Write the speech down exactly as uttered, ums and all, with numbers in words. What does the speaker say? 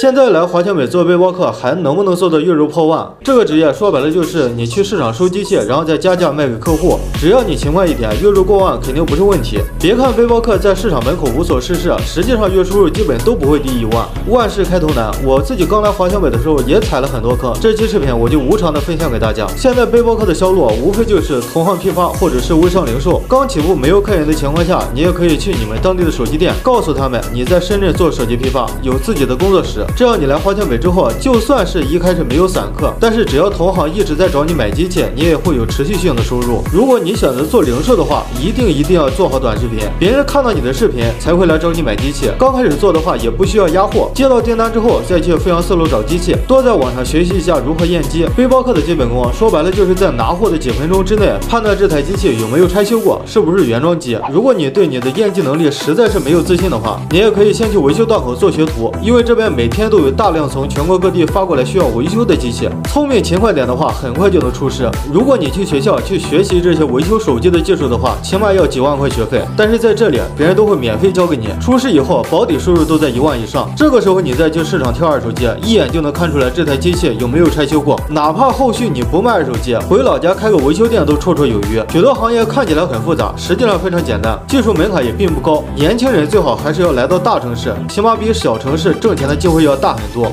现在来华强北做背包客，还能不能做到月入破万？这个职业说白了就是你去市场收机械，然后再加价卖给客户。只要你勤快一点，月入过万肯定不是问题。别看背包客在市场门口无所事事，实际上月收入基本都不会低于一万。万事开头难，我自己刚来华强北的时候也踩了很多坑。这期视频我就无偿的分享给大家。现在背包客的销路无非就是同行批发或者是微商零售。刚起步没有客人的情况下，你也可以去你们当地的手机店，告诉他们你在深圳做手机批发，有自己的工作室。 这样你来华强北之后，就算是一开始没有散客，但是只要同行一直在找你买机器，你也会有持续性的收入。如果你选择做零售的话，一定一定要做好短视频，别人看到你的视频才会来找你买机器。刚开始做的话，也不需要压货，接到订单之后再去飞扬四楼找机器，多在网上学习一下如何验机。背包客的基本功，说白了就是在拿货的几分钟之内判断这台机器有没有拆修过，是不是原装机。如果你对你的验机能力实在是没有自信的话，你也可以先去维修档口做学徒，因为这边每天。 天都有大量从全国各地发过来需要维修的机器，聪明勤快点的话，很快就能出师。如果你去学校去学习这些维修手机的技术的话，起码要几万块学费，但是在这里别人都会免费教给你。出师以后，保底收入都在一万以上。这个时候你再去市场挑二手机，一眼就能看出来这台机器有没有拆修过。哪怕后续你不卖二手机，回老家开个维修店都绰绰有余。许多行业看起来很复杂，实际上非常简单，技术门槛也并不高。年轻人最好还是要来到大城市，起码比小城市挣钱的机会要大很多。